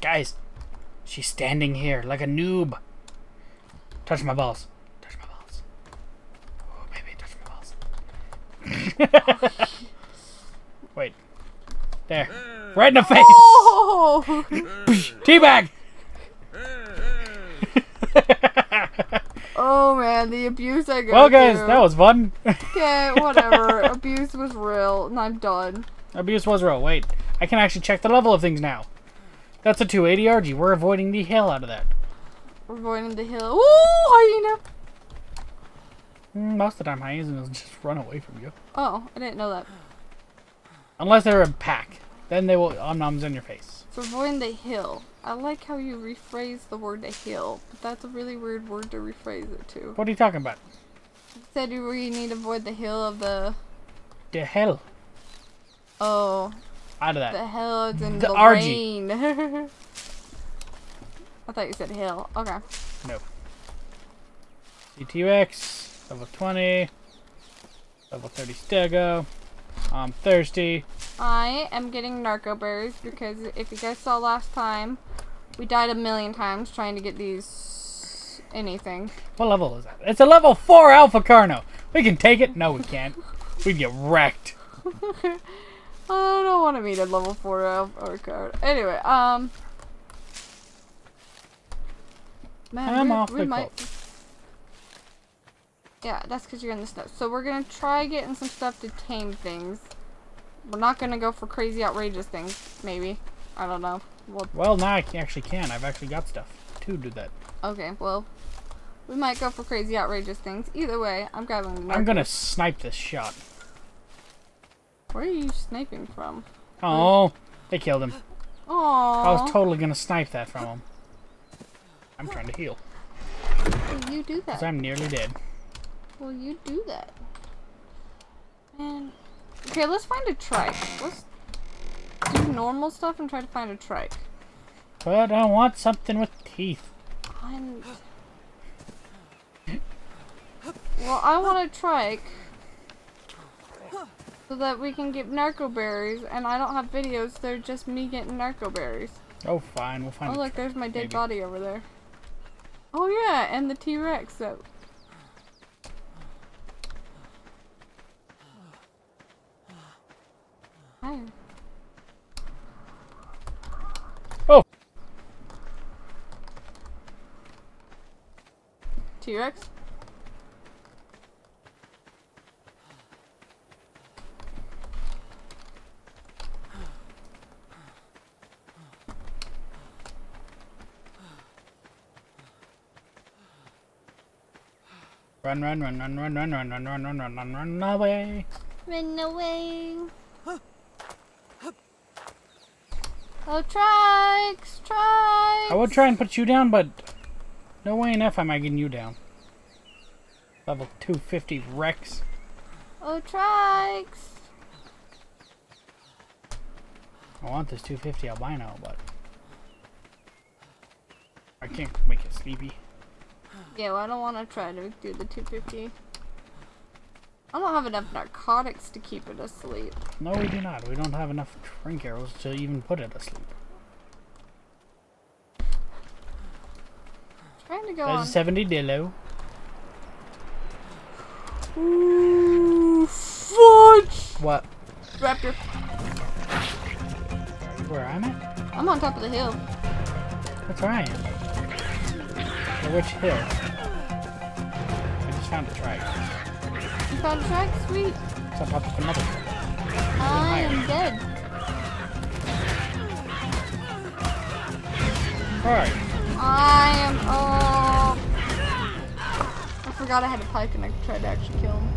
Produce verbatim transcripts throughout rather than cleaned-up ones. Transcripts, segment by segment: guys, she's standing here like a noob. Touch my balls. Touch my balls. Oh, baby, touch my balls. Wait. There. Right in the face. Oh. Teabag. Oh, man, the abuse I got. Well, guys, through. That was fun. Okay, whatever. Abuse was real, and I'm done. Abuse was real. Wait, I can actually check the level of things now. That's a two eighty R G. We're avoiding the hell out of that. We're avoiding the hill. Ooh, hyena! Most of the time, hyenas just run away from you. Oh, I didn't know that. Unless they're a pack. Then they will om-noms in your face. So avoiding the hill. I like how you rephrase the word the hill, but that's a really weird word to rephrase it to. What are you talking about? You said you need to avoid the hill of the... The hell. Oh. Out of that. The hell is in the, the rain. I thought you said hill. Okay. No. T-Rex. Level twenty. Level thirty Stego. I'm thirsty. I am getting narco berries because if you guys saw last time, we died a million times trying to get these anything. What level is that? It's a level four Alpha Carno. We can take it. No, we can't. We'd get wrecked. I don't want to meet a level four Alpha Carno. Anyway, um, man, I'm off the might... Yeah, that's because you're in the snow. So we're gonna try getting some stuff to tame things. We're not gonna go for crazy, outrageous things. Maybe, I don't know. We'll, well, now I actually can. I've actually got stuff to do that. Okay, well, we might go for crazy, outrageous things. Either way, I'm grabbing. The market. I'm gonna snipe this shot. Where are you sniping from? Oh, they killed him. Oh. I was totally gonna snipe that from him. I'm trying to heal. Will you do that? Because I'm nearly dead. Will you do that? Man. Okay, let's find a trike. Let's do normal stuff and try to find a trike. But I want something with teeth. I'm... Well, I want a trike so that we can get narco berries, and I don't have videos, they're just me getting narco berries. Oh, fine, we'll find oh, a look, there's my dead maybe. Body over there. Oh, yeah, and the T-Rex, so... Oh! T-Rex? Run, run, run, run, run, run, run, run, run, run, run, run, run away! Run away! Oh, trikes! Trikes! I would try and put you down, but no way enough am I getting you down. Level two fifty Rex. Oh, trikes! I want this two fifty albino, but I can't make it sleepy. Yeah, well, I don't want to try to do the two fifty. I don't have enough narcotics to keep it asleep. No, we do not. We don't have enough drink arrows to even put it asleep. I'm trying to go There's on. A seventy dillo. Ooh, fudge! What? Raptor. Where am I? I'm on top of the hill. That's where I am. Or which hill? I just found a trike. You found a track? Sweet. It's on top of another. I am dead. Alright. I am... Oh... I forgot I had a pike and I tried to actually kill him.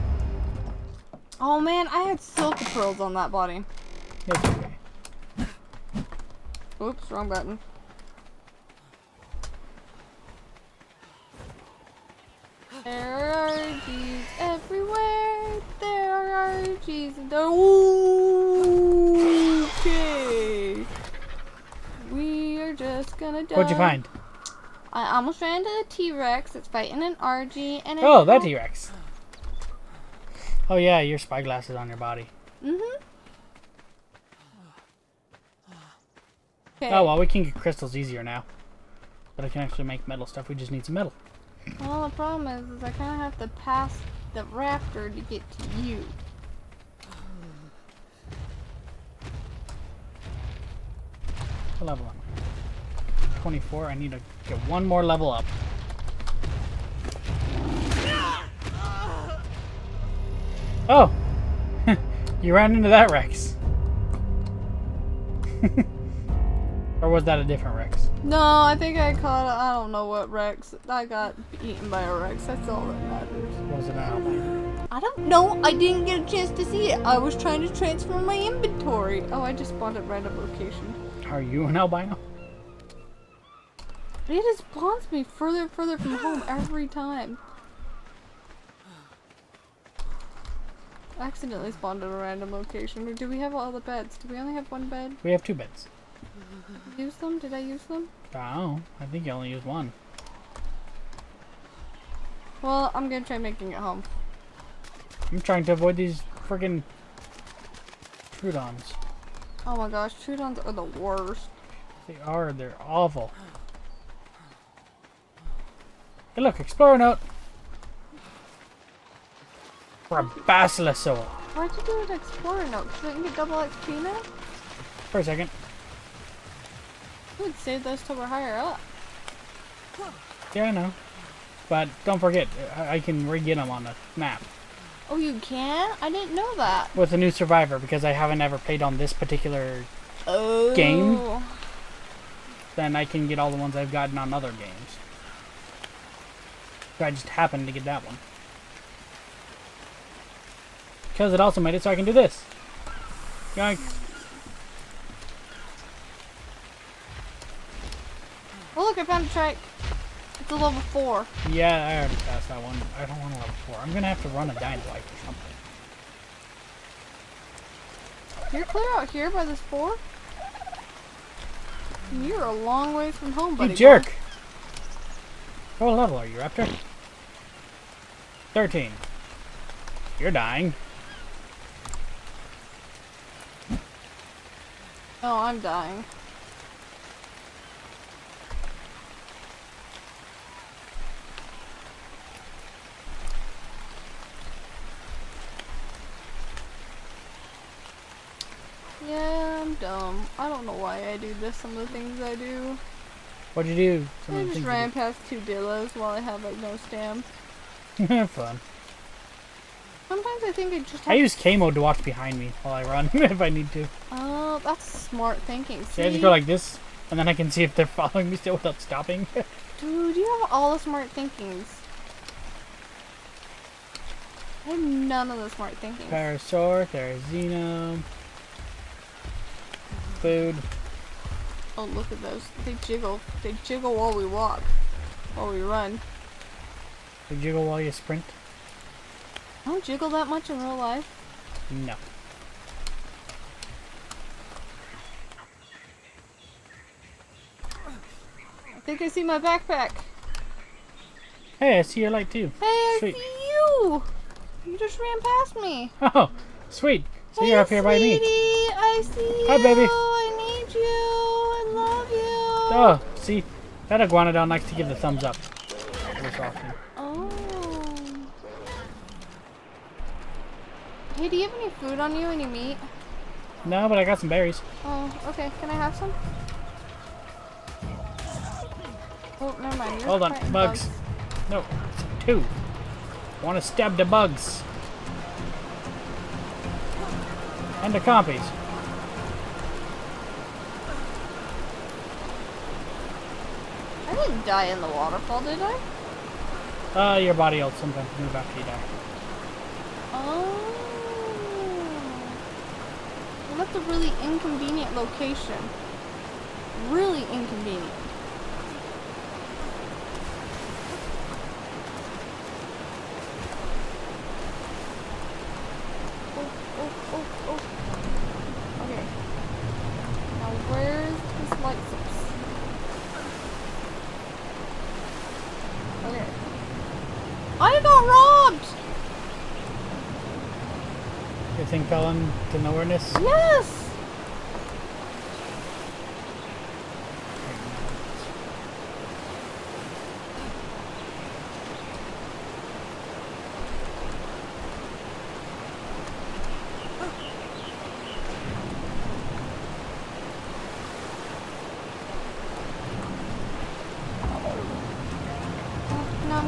Oh man, I had silk pearls on that body. That's okay. Oops, wrong button. There are G's everywhere. There are G's. Okay. We are just gonna die. What'd you find? I almost ran into a T-Rex. It's fighting an R G and an oh, that T-Rex. Oh yeah, your spyglass is on your body. Mm-hmm. Okay. Oh, well, we can get crystals easier now. But I can actually make metal stuff. We just need some metal. Well, the problem is, is I kind of have to pass the rafter to get to you. A level up. twenty-four. I need to get one more level up. Oh! You ran into that Rex. Or was that a different Rex? No, I think I caught a, I don't know what Rex. I got eaten by a Rex. That's all that matters. Was it an alligator? I don't know. I didn't get a chance to see it. I was trying to transfer my inventory. Oh, I just spawned at random location. Are you an albino? It just spawns me further and further from home every time. I accidentally spawned at a random location. Do we have all the beds? Do we only have one bed? We have two beds. Use them? Did I use them? Oh, I think you only used one. Well, I'm gonna try making it home. I'm trying to avoid these friggin' Trudons. Oh my gosh, Trudons are the worst. They are. They're awful. Hey, look, explorer note. For a Basilosaur. Why'd you do an explorer note? So I can get double X P now? For a second. We would save those till we're higher up. Yeah, I know. But don't forget, I, I can re-get them on the map. Oh, you can? I didn't know that. With a new survivor, because I haven't ever played on this particular oh. game. Then I can get all the ones I've gotten on other games. I just happened to get that one. Because it also made it so I can do this. Yoink. Oh look, I found a track. It's a level four. Yeah, I already passed that one. I don't want a level four. I'm gonna have to run a dino light or something. You're clear out here by this four? You're a long ways from home, buddy. You jerk! What level are you, Raptor? thirteen. You're dying. Oh, I'm dying. Yeah, I'm dumb. I don't know why I do this, some of the things I do. What'd you do? Some I just ran past two dillos while I have like no stamina. Fun. Sometimes I think I just have I use Kamo to watch behind me while I run if I need to. Oh, that's smart thinking. See? So I just go like this, and then I can see if they're following me still without stopping. Dude, you have all the smart thinkings. I have none of the smart thinkings. Parasaur, Therizino. Food. Oh, look at those. They jiggle. They jiggle while we walk. While we run. They jiggle while you sprint? I don't jiggle that much in real life. No. I think I see my backpack. Hey, I see your light too. Hey, sweet. I see you! You just ran past me. Oh, sweet. So hey, you're up here by me. I see you. Hi, baby. I need you. I love you. Oh, see, that iguanodon likes to give the thumbs up. Oh. Hey, do you have any food on you? Any meat? No, but I got some berries. Oh, okay. Can I have some? Oh, never mind. You're Hold on, bugs. bugs. No, two. I want to stab the bugs. And the compies. I didn't die in the waterfall, did I? Uh, your body will sometimes move after you die. Oh. Well, that's a really inconvenient location. Really inconvenient. Fell into nowhereness? Yes!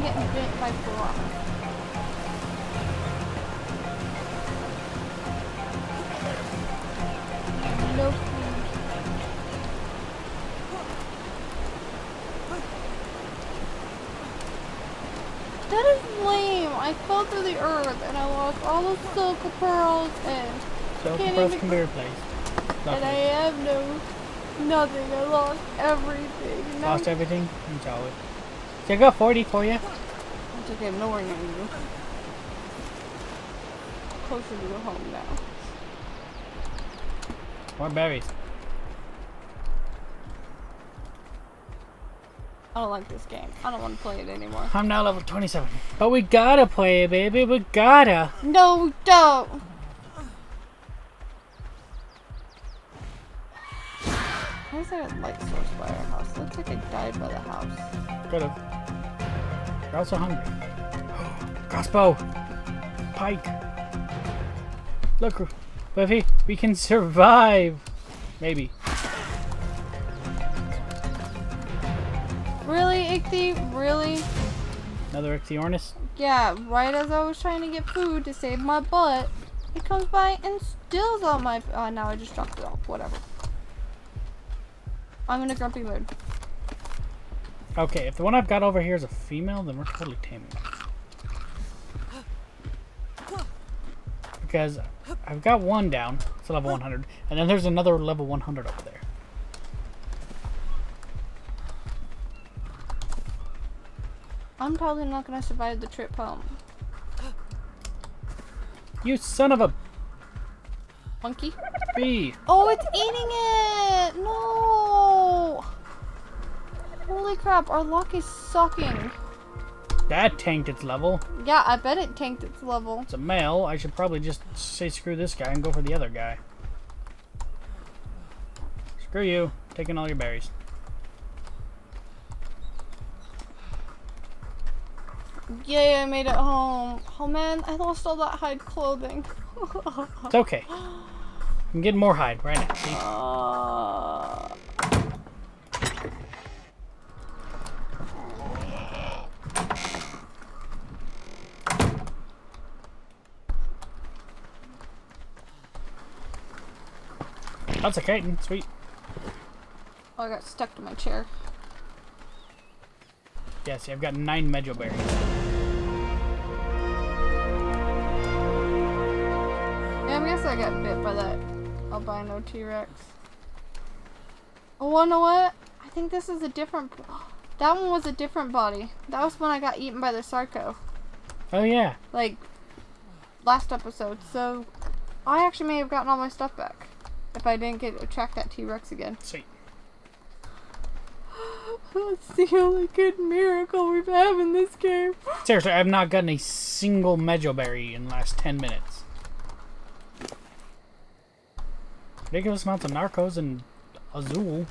I'm getting bit by Brock. No food. That is lame. I fell through the earth and I lost all those silk pearls and silk pearls can be replaced. And I have no nothing. I lost everything. Lost I'm everything? You tell it. So I got forty for you. That's okay, I'm nowhere near you. Closer to your home now. More berries. I don't like this game. I don't want to play it anymore. I'm now level twenty-seven. But we gotta play it, baby. We gotta. No, we don't. Why is there a light source by our house? Looks like it died by the house. Could've. You're also hungry. Crossbow! Pike! Look, Livy, we can survive! Maybe. Really, Ichthy? Really? Another Ichthyornis? Yeah, right as I was trying to get food to save my butt, it comes by and steals all my. Oh, now I just dropped it off. Whatever. I'm in a grumpy mood. Okay, if the one I've got over here is a female, then we're totally taming it. Because I've got one down, it's a level one hundred, and then there's another level one hundred over there. I'm probably not gonna survive the trip home. You son of a... monkey? Bee. Oh, it's eating it! No! Holy crap, our luck is sucking. That tanked its level. Yeah, I bet it tanked its level. It's a male. I should probably just say screw this guy and go for the other guy. Screw you. Taking all your berries. Yay, I made it home. Oh man, I lost all that hide clothing. It's okay. I'm getting more hide right now. See? Uh... That's a chitin. Sweet. Oh, I got stuck to my chair. Yeah, see, I've got nine medjo berries. I guess I got bit by that albino T-Rex. Oh, you know what? I think this is a different... That one was a different body. That was when I got eaten by the Sarco. Oh, yeah. Like, last episode. So, I actually may have gotten all my stuff back. If I didn't get track that T-Rex again. Sweet. That's the only good miracle we've had in this game. Seriously, I've not gotten a single medjo berry in the last ten minutes. Ridiculous amounts of narcos and Azul.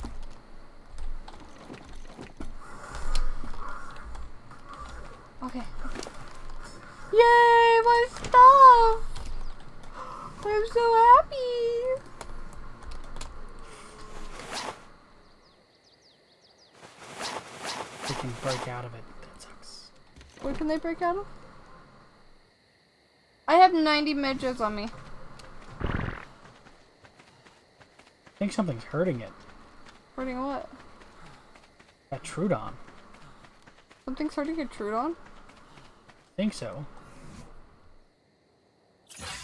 Okay. Yay, my stuff! I'm so happy! They can break out of it. That sucks. Where can they break out of? I have ninety midges on me. I think something's hurting it. Hurting what? That Trudon. Something's hurting a Trudon? I think so.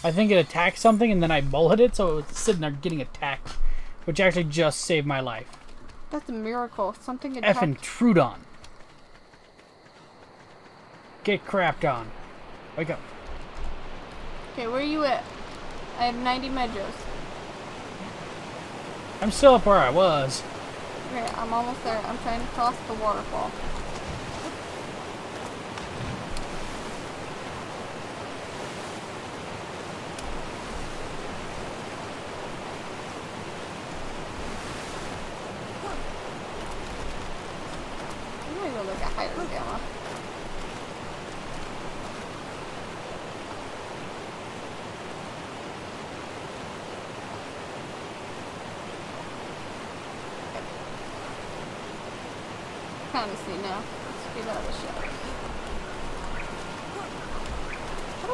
I think it attacked something and then I bullet it, so it was sitting there getting attacked, which actually just saved my life. That's a miracle. Something attacked. Effing Trudon. Get crapped on. Wake up. Okay, where are you at? I have ninety medjos. I'm still up where I was. Okay, I'm almost there. I'm trying to cross the waterfall. I'm gonna go look at higher gamma. Kind of see now. Let's get out of the shot.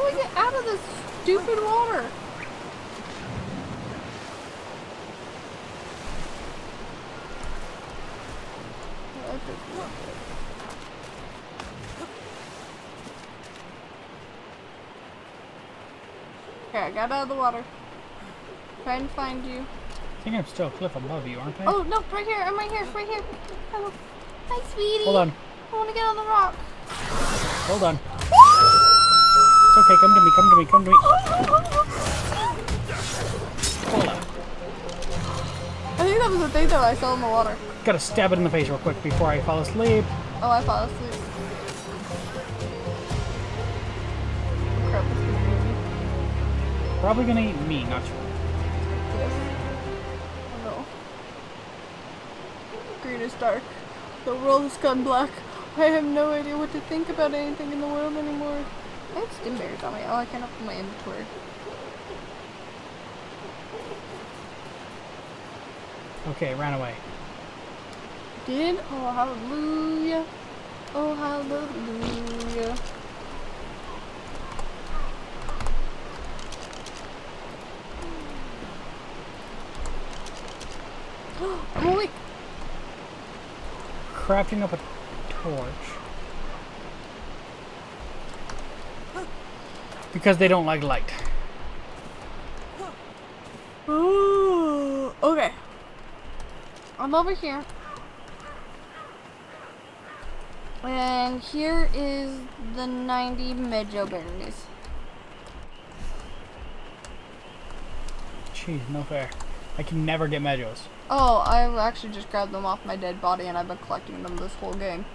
do we get out of this stupid water? Okay, I got out of the water. Try and find you. I think I'm still a cliff above you, aren't I? Oh, no, right here. I'm right here. Right here. Oh. Hi, sweetie. Hold on. I want to get on the rock. Hold on. It's okay. Come to me. Come to me. Come to me. Hold on. I think that was the thing that I saw in the water. Gotta stab it in the face real quick before I fall asleep. Oh, I fall asleep. Crap, it's gonna eat me. Probably gonna eat me, not you. Oh no. Green is dark. The world has gone black. I have no idea what to think about anything in the world anymore. I have skin berries on me. Oh, I can't open my inventory. Okay, ran away. Did? Oh, hallelujah. Oh, hallelujah. I'm awake. Crafting up a torch. Because they don't like light. Ooh, okay. I'm over here. And here is the ninety Mejo berries. Jeez, no fair. I can never get Mejos. Oh, I actually just grabbed them off my dead body and I've been collecting them this whole game.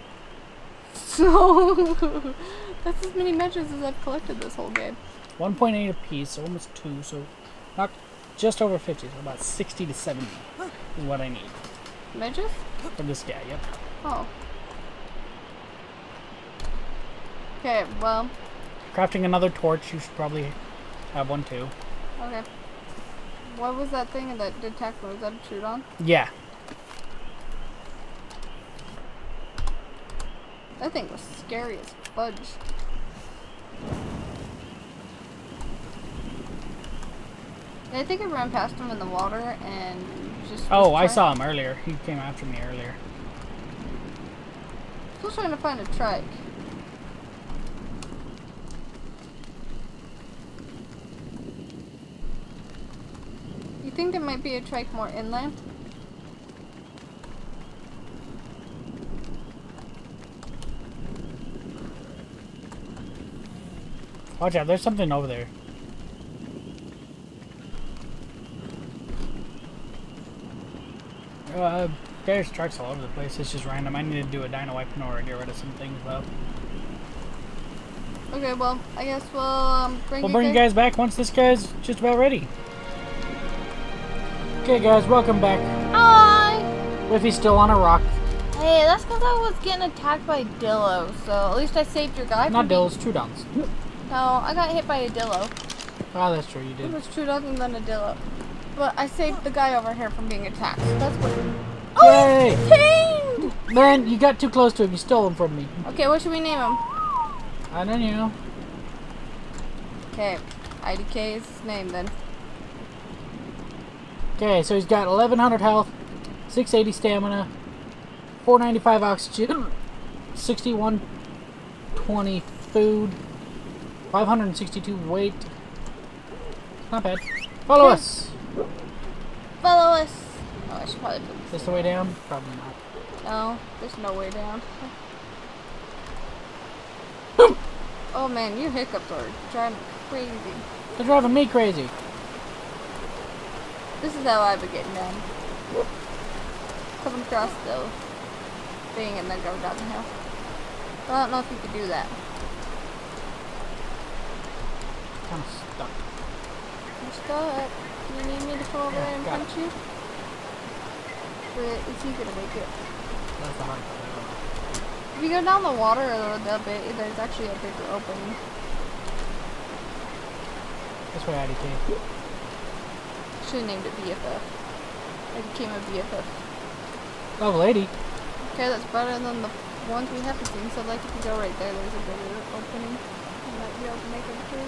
So, that's as many Mejos as I've collected this whole game. one point eight apiece, so almost two, so not just over fifty, so about sixty to seventy is what I need. Mejos? For this guy, yep. Oh. Okay, well. Crafting another torch, you should probably have one too. Okay. What was that thing that did tackle? Was that a shoot on? Yeah. That thing was scary as fudge. I think I ran past him in the water and just. Oh, I saw him earlier. He came after me earlier. Still trying to find a trike. I think there might be a trike more inland. Watch out, there's something over there. Uh, there's trucks all over the place, it's just random. I need to do a dino wipe in order to get rid of some things though. Okay, well, I guess we'll um, bring, we'll you, bring guys you guys back once this guy's just about ready. Okay guys, welcome back. Hi! Riffy's still on a rock. Hey, that's because I was getting attacked by Dillo, so at least I saved your guy. Not Dillo's, Trudon's. No, I got hit by a Dillo. Oh, that's true, you did. It was Trudon and then a Dillo. But I saved the guy over here from being attacked, so that's what. Oh, he's tamed! Man, you got too close to him, you stole him from me. Okay, what should we name him? I don't know. Okay, I D K is his name then. Okay, so he's got eleven hundred health, six eighty stamina, four ninety-five oxygen, sixty-one twenty food, five hundred sixty-two weight. Not bad. Follow yeah. us! Follow us! Oh, I should probably put this. Is this the way down? Probably not. No, there's no way down. Oh man, your hiccups are driving crazy. They're driving me crazy. This is how I would get done. Come across the thing and then go down the hill. I don't know if you could do that. I'm stuck. I'm stuck. You need me to come over there and punch you? But is he gonna make it? That's the hard part. If you go down the water a little bit, there's actually a bigger opening. This way, I D K. Should have named it B F F. I became a B F F. Oh, lady. Okay, that's better than the ones we haven't seen. So, like, if you go right there, there's a bigger opening. might be able to make it through.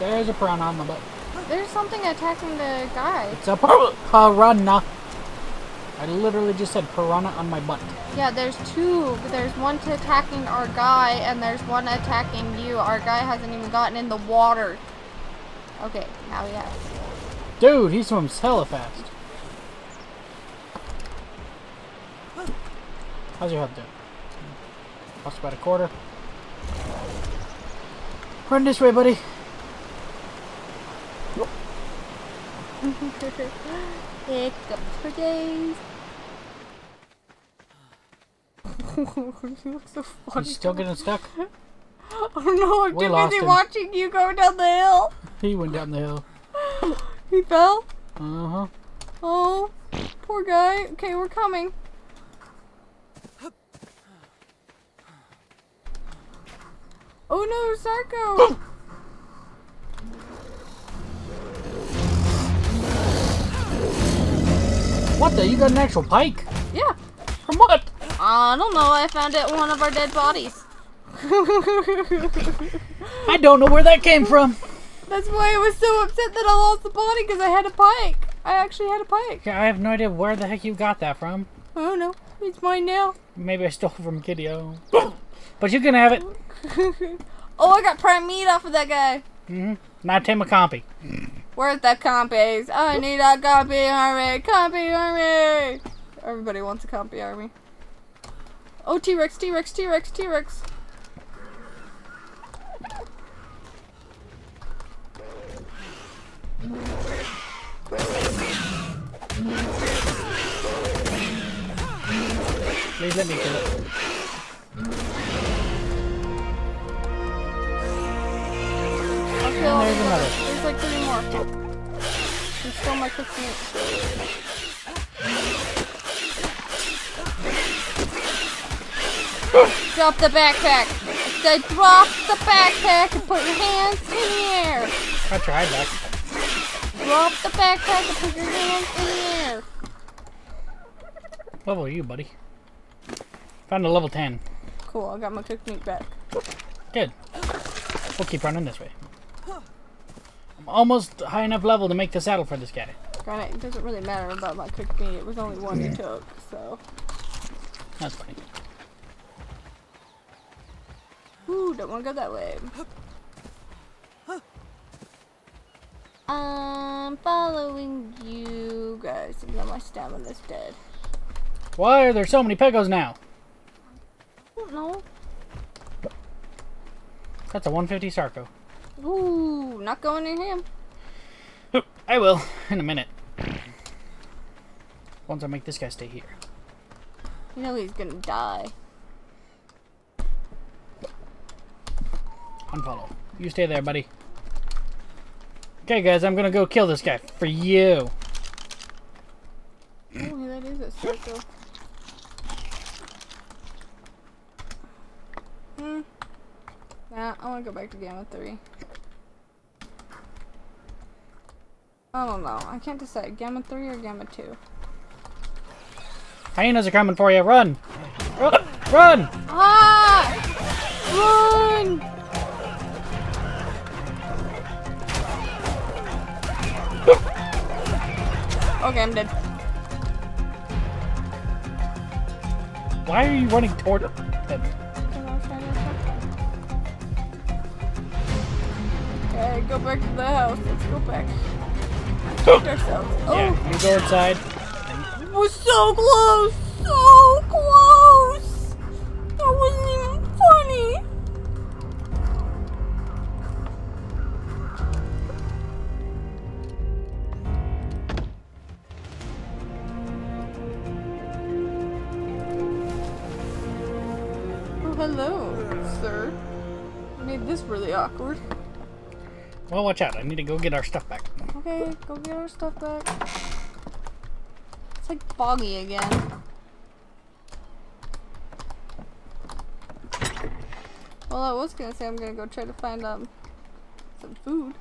There's a piranha on the boat. There's something attacking the guy. It's a piranha. I literally just said piranha on my butt. Yeah, there's two. There's one attacking our guy, and there's one attacking you. Our guy hasn't even gotten in the water. Okay, now he has. Dude, he swims hella fast. How's your health doing? Lost about a quarter. Run this way, buddy. Hiccups for days. You look so funny. He's still getting stuck. Oh no, I'm too busy watching you go down the hill. He went down the hill. He fell? Uh-huh. Oh, poor guy. Okay, we're coming. Oh no, Sarko! What the? You got an actual pike? Yeah. From what? I don't know. I found it in one of our dead bodies. I don't know where that came from. That's why I was so upset that I lost the body, because I had a pike. I actually had a pike. Yeah, I have no idea where the heck you got that from. I don't know. It's mine now. Maybe I stole it from Kiddo. But you can have it. Oh, I got prime meat off of that guy. Mm-hmm. Now take my compy. Where's the compies? I need a compy army. Compy army. Everybody wants a compy army. Oh, T-Rex, T-Rex, T-Rex, T-Rex. Please let me kill it. There's another. There's like three more. There's so much of meat. Drop the backpack. They drop the backpack and put your hands in the air. I tried that. Drop the backpack and put your hands in the air. Level you, buddy. Found a level ten. Cool, I got my cooked meat back. Good. We'll keep running this way. I'm almost high enough level to make the saddle for this guy. Granted, it doesn't really matter about my cooked meat. It was only one you took, so. That's funny. Ooh, don't want to go that way. I'm following you guys. And now my stamina's dead. Why are there so many Peggos now? I don't know. That's a one fifty Sarko. Ooh, not going near him. I will, in a minute. Once I make this guy stay here. You know he's gonna die. Unfollow. You stay there, buddy. Okay, guys, I'm gonna go kill this guy for you. Oh, that is a Sarko. Hmm. Nah, I wanna go back to Gamma three. I don't know. I can't decide. Gamma three or Gamma two? Hyenas are coming for you. Run! Run! Run! Ah! Run! Okay, I'm dead. Why are you running toward them? Okay, go back to the house. Let's go back. Ourselves. Oh. Yeah, you go inside. It was so close! So close! That wasn't even funny! Oh, hello, sir. You made this really awkward. Well, watch out. I need to go get our stuff back. Okay, go get our stuff back. It's like boggy again. Well, I was gonna say I'm gonna go try to find um some food.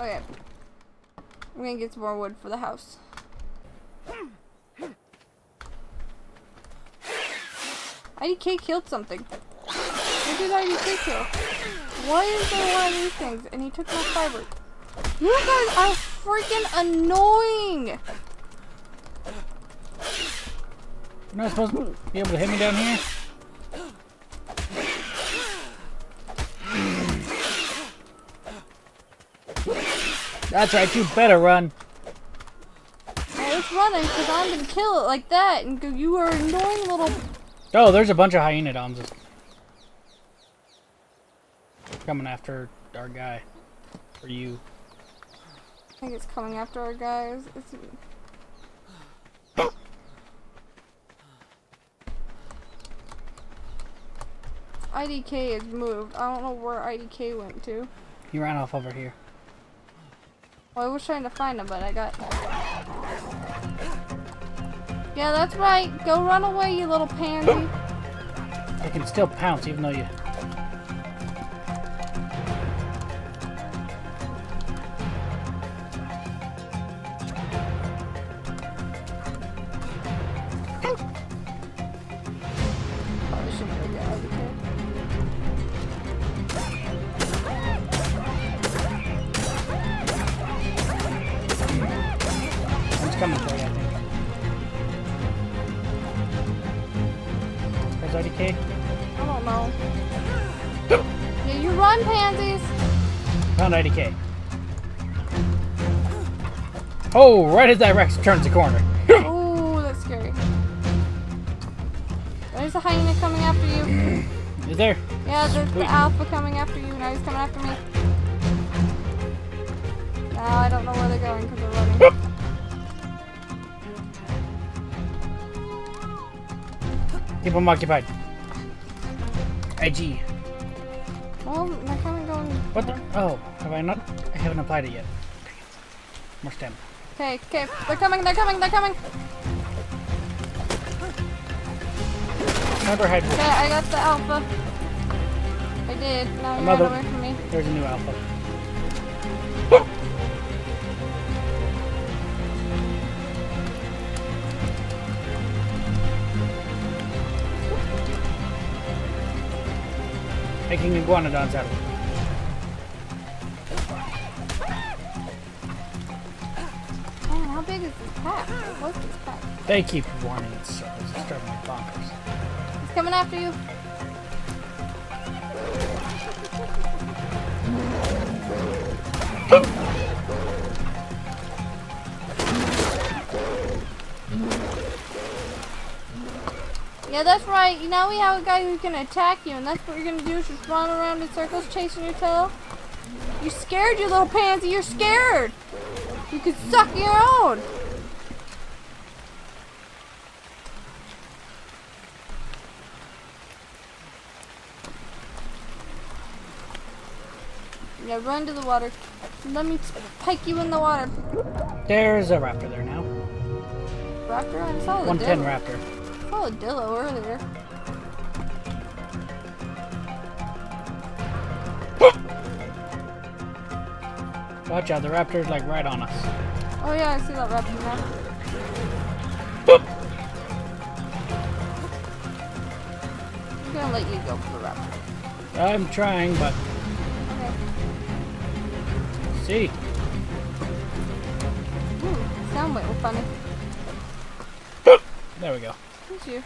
Okay. I'm gonna get some more wood for the house. I D K killed something. Who did I D K kill? Why is there one of these things? And he took my fiber. You guys are freaking annoying! You're not supposed to be able to hit me down here? That's right, you better run. I was running because I'm going to kill it like that, and you are annoying little... Oh, there's a bunch of hyena doms coming after our guy. Or you. I think it's coming after our guys. It's... I D K has moved. I don't know where I D K went to. He ran off over here. Well, I was trying to find him, but I got... Yeah, that's right. Go run away, you little pansy. I can still pounce, even though you... I D K. Oh, right as that Rex turns the corner. Oh, that's scary. There's a hyena coming after you. Is there? Yeah, there's Sweet. The alpha coming after you. Now he's coming after me. Now I don't know where they're going because they're running. Keep them occupied. I G. Well, they're coming going. What the? Oh. Have I not? I haven't applied it yet. More stamina. Okay, okay. They're coming, they're coming, they're coming! Never hide. Okay, I got the alpha. I did. Now he ran away from me. There's a new alpha. Making iguanodons out of it. How big is this pack? What's this pack? They keep running in circles. It's driving me bonkers. He's coming after you. Yeah, that's right. Now we have a guy who can attack you, and that's what you're gonna do is just run around in circles chasing your tail. You're scared, you little pansy. You're scared. You could suck your own! Yeah, run to the water. Let me pike you in the water. There's a raptor there now. Raptor? I saw the one ten dillo. Raptor. I saw a dillo earlier. Watch out, the raptor's like right on us. Oh yeah, I see that raptor now. Boop. I'm gonna let you go for the raptor. I'm trying, but... Okay. See. Ooh, sound went funny. Boop. There we go. Thank you.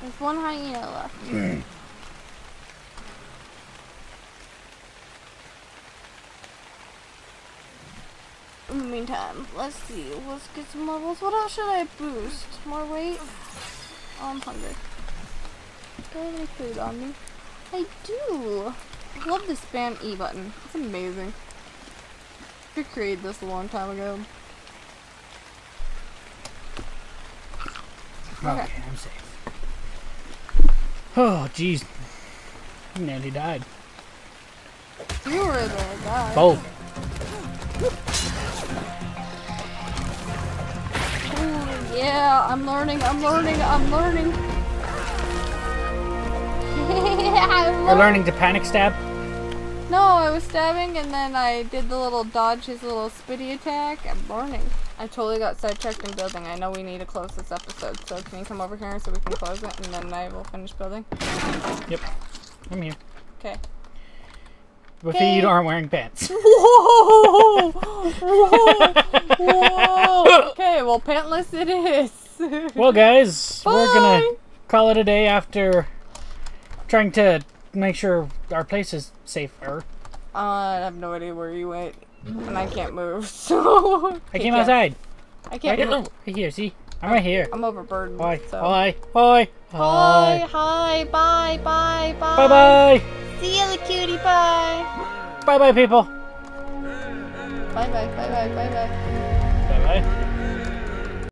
There's one hyena left. Mm. In the meantime, let's see. Let's get some levels. What else should I boost? More weight? Oh, I'm hungry. Do I have any food on me? I do. I love the spam E button. It's amazing. I could create this a long time ago. Okay, okay I'm safe. Oh, jeez. He nearly died. You were there, guys. Both. Ooh, yeah, I'm learning, I'm learning, I'm learning. I'm learning. We're learning to panic stab. No, I was stabbing and then I did the little dodge, his little spitty attack. I'm burning. I totally got sidetracked in building. I know we need to close this episode, so can you come over here so we can close it and then I will finish building? Yep. I'm here. Okay. But you aren't wearing pants. Whoa! Whoa! Whoa! Okay, well, pantless it is. Well, guys, Bye. We're gonna call it a day after trying to make sure our place is safer. Uh, I have no idea where you went, and I can't move, so... I came outside. I can't right move. Right here, see? I'm right here. I'm overburdened, Hi, so... hi, hi, hi. Hi, hi, bye, bye, bye. Bye-bye. See you, cutie pie. Bye-bye, people. Bye-bye, bye-bye, bye-bye. Bye-bye.